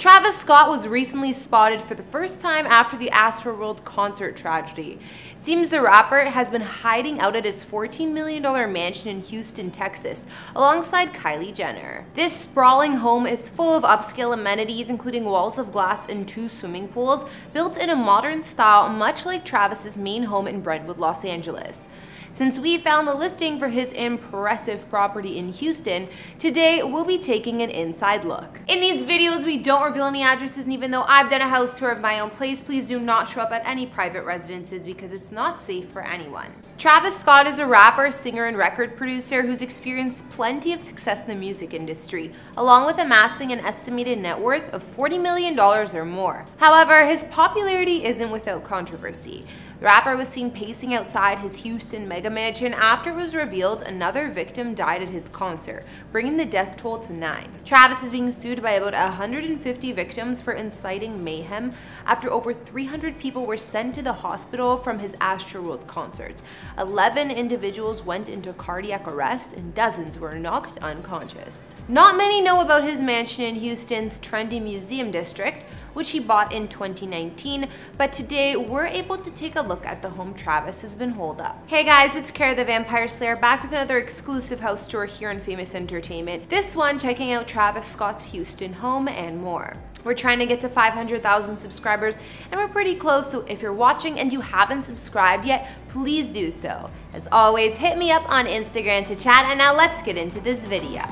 Travis Scott was recently spotted for the first time after the Astroworld concert tragedy. It seems the rapper has been hiding out at his $14 million mansion in Houston, Texas, alongside Kylie Jenner. This sprawling home is full of upscale amenities, including walls of glass and 2 swimming pools, built in a modern style much like Travis's main home in Brentwood, Los Angeles. Since we found the listing for his impressive property in Houston, today we'll be taking an inside look. In these videos, we don't reveal any addresses, and even though I've done a house tour of my own place, please do not show up at any private residences because it's not safe for anyone. Travis Scott is a rapper, singer, and record producer who's experienced plenty of success in the music industry, along with amassing an estimated net worth of $40 million or more. However, his popularity isn't without controversy. The rapper was seen pacing outside his Houston mega mansion after it was revealed another victim died at his concert, bringing the death toll to 9. Travis is being sued by about 150 victims for inciting mayhem after over 300 people were sent to the hospital from his Astroworld concert. 11 individuals went into cardiac arrest and dozens were knocked unconscious. Not many know about his mansion in Houston's trendy museum district, which he bought in 2019, but today we're able to take a look at the home Travis has been holed up. Hey guys, it's Kara the Vampire Slayer back with another exclusive house tour here on Famous Entertainment, this one checking out Travis Scott's Houston home and more. We're trying to get to 500,000 subscribers and we're pretty close, so if you're watching and you haven't subscribed yet, please do so. As always, hit me up on Instagram to chat, and now let's get into this video.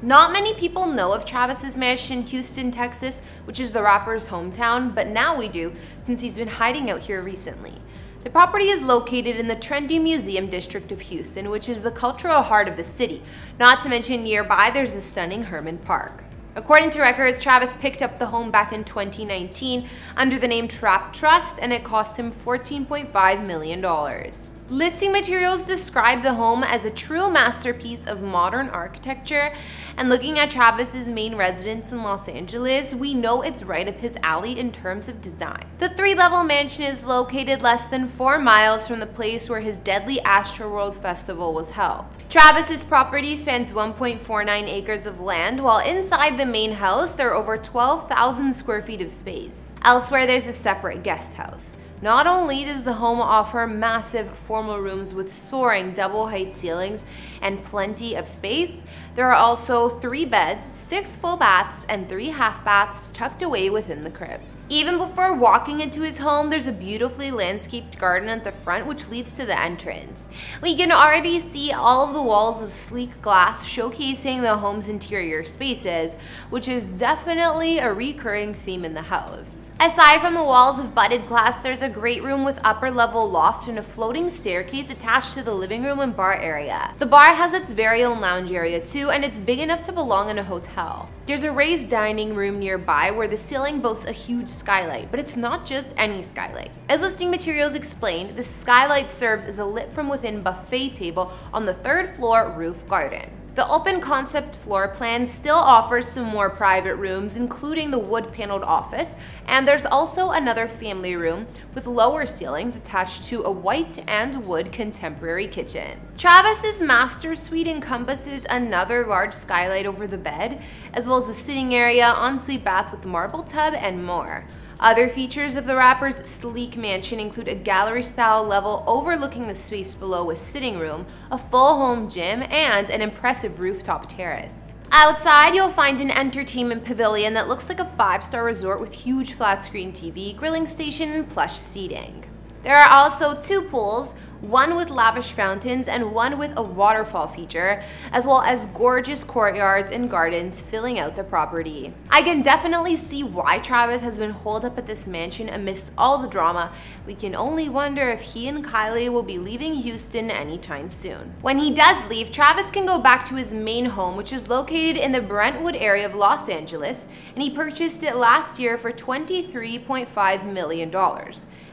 Not many people know of Travis's mansion in Houston, Texas, which is the rapper's hometown, but now we do since he's been hiding out here recently. The property is located in the trendy museum district of Houston, which is the cultural heart of the city. Not to mention nearby there's the stunning Hermann Park. According to records, Travis picked up the home back in 2019 under the name Trap Trust, and it cost him $14.5 million. Listing materials describe the home as a true masterpiece of modern architecture, and looking at Travis's main residence in Los Angeles, we know it's right up his alley in terms of design. The 3-level mansion is located less than 4 miles from the place where his deadly Astroworld festival was held. Travis's property spans 1.49 acres of land, while inside the main house there are over 12,000 square feet of space. Elsewhere there's a separate guest house. Not only does the home offer massive formal rooms with soaring double-height ceilings and plenty of space, there are also 3 beds, 6 full baths, and 3 half baths tucked away within the crib. Even before walking into his home, there's a beautifully landscaped garden at the front which leads to the entrance. We can already see all of the walls of sleek glass showcasing the home's interior spaces, which is definitely a recurring theme in the house. Aside from the walls of butted glass, there's a great room with upper-level loft and a floating staircase attached to the living room and bar area. The bar has its very own lounge area too, and it's big enough to belong in a hotel. There's a raised dining room nearby where the ceiling boasts a huge skylight, but it's not just any skylight. As listing materials explained, the skylight serves as a lit-from-within buffet table on the 3rd-floor roof garden. The open concept floor plan still offers some more private rooms, including the wood-paneled office, and there's also another family room with lower ceilings attached to a white and wood contemporary kitchen. Travis's master suite encompasses another large skylight over the bed, as well as a sitting area, ensuite bath with marble tub, and more. Other features of the rapper's sleek mansion include a gallery-style level overlooking the space below with sitting room, a full-home gym, and an impressive rooftop terrace. Outside, you'll find an entertainment pavilion that looks like a 5-star resort with huge flat-screen TV, grilling station, and plush seating. There are also 2 pools, one with lavish fountains and one with a waterfall feature, as well as gorgeous courtyards and gardens filling out the property. I can definitely see why Travis has been holed up at this mansion amidst all the drama. We can only wonder if he and Kylie will be leaving Houston anytime soon. When he does leave, Travis can go back to his main home, which is located in the Brentwood area of Los Angeles, and he purchased it last year for $23.5 million.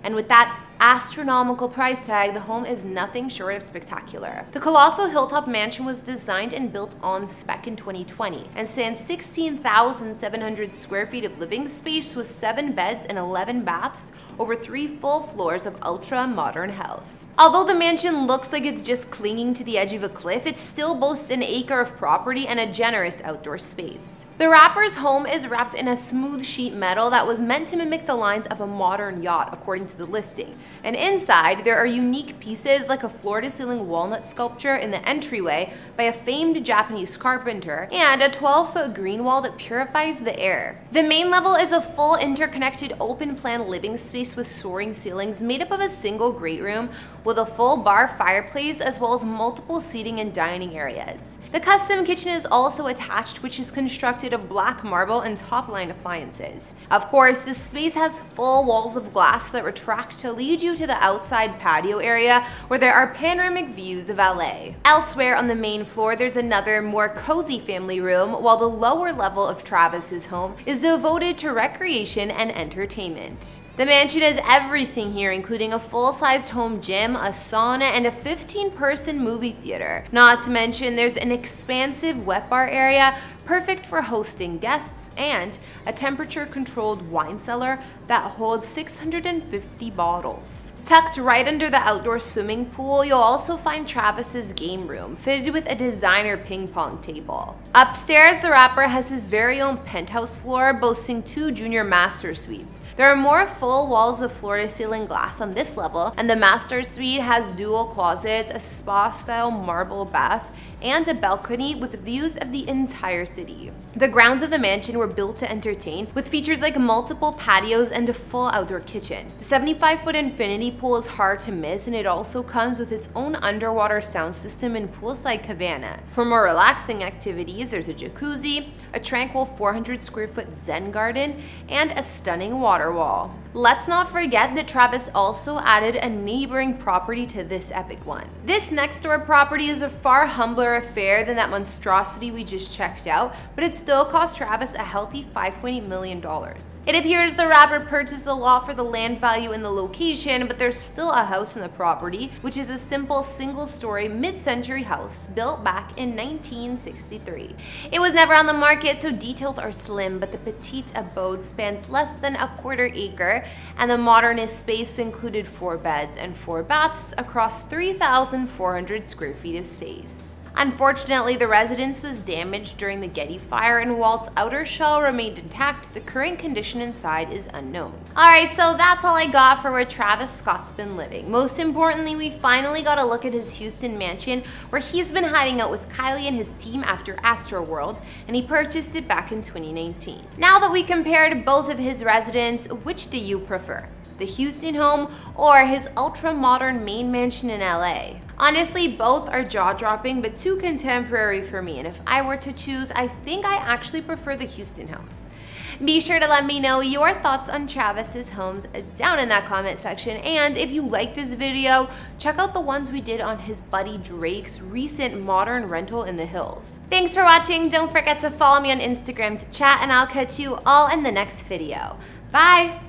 And with that astronomical price tag, the home is nothing short of spectacular. The colossal hilltop mansion was designed and built on spec in 2020 and spans 16,700 square feet of living space with 7 beds and 11 baths, over 3 full floors of ultra-modern house. Although the mansion looks like it's just clinging to the edge of a cliff, it still boasts an acre of property and a generous outdoor space. The rapper's home is wrapped in a smooth sheet metal that was meant to mimic the lines of a modern yacht, according to the listing. And inside, there are unique pieces like a floor-to-ceiling walnut sculpture in the entryway by a famed Japanese carpenter and a 12-foot green wall that purifies the air. The main level is a full interconnected open-plan living space with soaring ceilings made up of a single great room with a full bar fireplace as well as multiple seating and dining areas. The custom kitchen is also attached, which is constructed of black marble and top-line appliances. Of course, this space has full walls of glass that retract to lead you to the outside patio area where there are panoramic views of LA. Elsewhere on the main floor, there's another more cozy family room, while the lower level of Travis's home is devoted to recreation and entertainment. The mansion has everything here, including a full-sized home gym, a sauna, and a 15-person movie theater. Not to mention, there's an expansive wet bar area perfect for hosting guests and a temperature-controlled wine cellar that holds 650 bottles. Tucked right under the outdoor swimming pool, you'll also find Travis's game room, fitted with a designer ping pong table. Upstairs, the rapper has his very own penthouse floor, boasting 2 junior master suites. There are more full walls of floor-to-ceiling glass on this level, and the master suite has dual closets, a spa-style marble bath, and a balcony with views of the entire city. The grounds of the mansion were built to entertain, with features like multiple patios and a full outdoor kitchen. The 75-foot infinity pool is hard to miss, and it also comes with its own underwater sound system and poolside cabana. For more relaxing activities, there's a jacuzzi, a tranquil 400-square-foot zen garden, and a stunning water wall. Let's not forget that Travis also added a neighboring property to this epic one. This next door property is a far humbler affair than that monstrosity we just checked out, but it still cost Travis a healthy $5.8 million. It appears the rapper purchased the lot for the land value and the location, but there's still a house on the property, which is a simple single-story mid-century house built back in 1963. It was never on the market, so details are slim, but the petite abode spans less than a quarter acre, and the modernist space included 4 beds and 4 baths across 3,400 square feet of space. Unfortunately, the residence was damaged during the Getty Fire, and while its outer shell remained intact, the current condition inside is unknown. Alright, so that's all I got for where Travis Scott's been living. Most importantly, we finally got a look at his Houston mansion, where he's been hiding out with Kylie and his team after Astroworld, and he purchased it back in 2019. Now that we compared both of his residences, which do you prefer? The Houston home or his ultra-modern main mansion in LA? Honestly, both are jaw-dropping, but too contemporary for me, and if I were to choose, I think I actually prefer the Houston house. Be sure to let me know your thoughts on Travis's homes down in that comment section, and if you like this video, check out the ones we did on his buddy Drake's recent modern rental in the hills. Thanks for watching, don't forget to follow me on Instagram to chat, and I'll catch you all in the next video. Bye!